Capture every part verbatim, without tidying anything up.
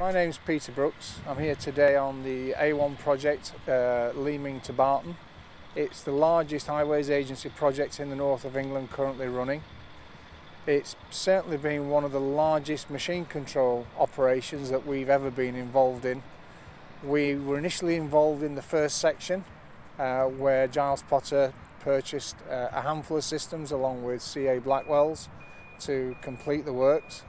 My name's Peter Brooks. I'm here today on the A one project, uh, Leeming to Barton. It's the largest highways agency project in the north of England currently running. It's certainly been one of the largest machine control operations that we've ever been involved in. We were initially involved in the first section uh, where Giles Potter purchased uh, a handful of systems along with C A Blackwell's to complete the works.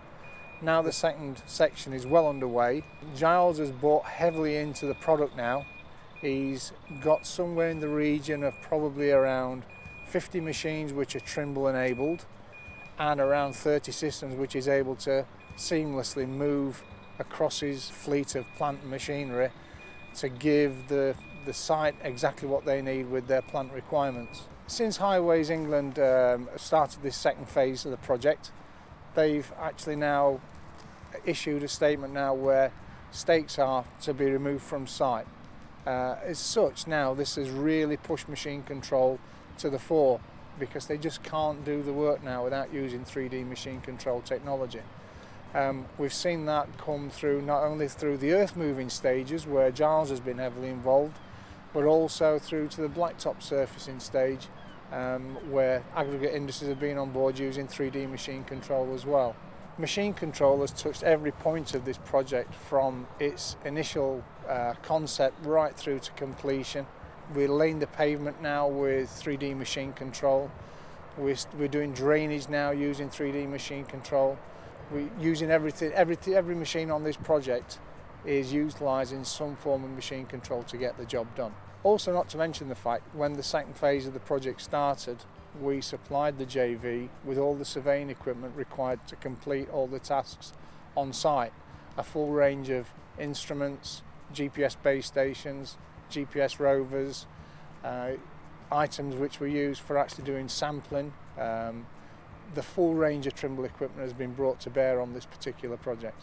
Now the second section is well underway. Giles has bought heavily into the product now. He's got somewhere in the region of probably around fifty machines which are Trimble enabled and around thirty systems which is able to seamlessly move across his fleet of plant machinery to give the, the site exactly what they need with their plant requirements. Since Highways England um, started this second phase of the project, they've actually now issued a statement now where stakes are to be removed from site. Uh, as such, now this has really pushed machine control to the fore because they just can't do the work now without using three D machine control technology. Um, we've seen that come through not only through the earth moving stages where Giles has been heavily involved, but also through to the blacktop surfacing stage Um, where Aggregate Industries have been on board using three D machine control as well. Machine control has touched every point of this project from its initial uh, concept right through to completion. We're laying the pavement now with three D machine control. We're, we're doing drainage now using three D machine control. We're using everything, everything, every machine on this project is utilising some form of machine control to get the job done. Also, not to mention the fact, when the second phase of the project started, we supplied the J V with all the surveying equipment required to complete all the tasks on site. A full range of instruments, G P S base stations, G P S rovers, uh, items which were used for actually doing sampling. Um, the full range of Trimble equipment has been brought to bear on this particular project.